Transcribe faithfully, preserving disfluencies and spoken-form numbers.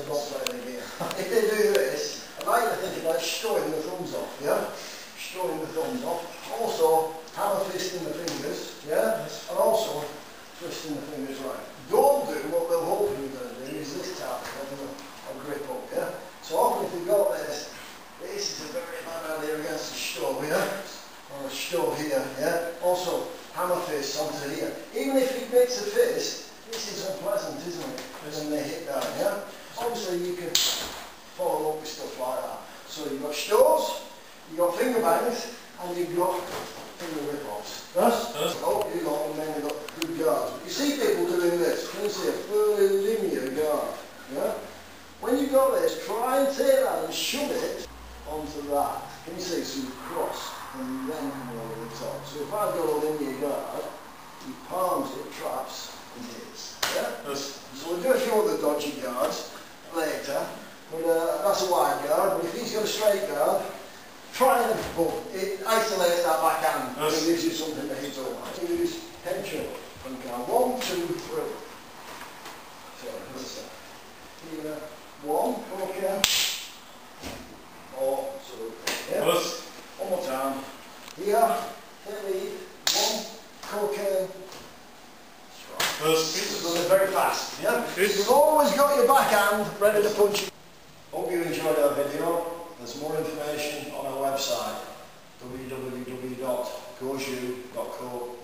the box over here. If they do this, I like to think about showing the thumbs off, yeah? Showing the thumbs off. Also, hammer twisting the fingers, yeah? Yes. And also, twisting the fingers right. Don't do what they're hoping you're going to do, is this tap and grip up, yeah? So often if you've got this, this is a very bad idea against the stove, yeah? Or a stove here, yeah? Also, hammer fist onto here. Even if it makes a fist, this is unpleasant, isn't it? When they hit down, yeah? Obviously you can follow up with stuff like that. So you've got stoves, you've got finger bangs, and you've got finger rip-offs. Yes? Yes. Oh, you've got, and then you've got good guards. You see people doing this, you can see a fully linear guard, yeah? When you've got this, try and take that and shove it onto that. Can you see? So you cross, and then come over the top. So if I've got a linear guard, he palms it, traps, and hits. Yeah? Yes. So we'll do a few other dodgy guards later, but uh, that's a wide guard. But if he's got a straight guard, try and bump. It isolates that backhand, yes, and gives you something to hit over. So you use head choke and guard. One, two, three. Sorry, that's it. Either one, okay, or two. Yeah? Yes. One more time. Here, here we one, cocaine. This is very fast, yeah? You've always got your backhand ready to punch. Hope you enjoyed our video. There's more information on our website, w w w dot goju dot co dot uk.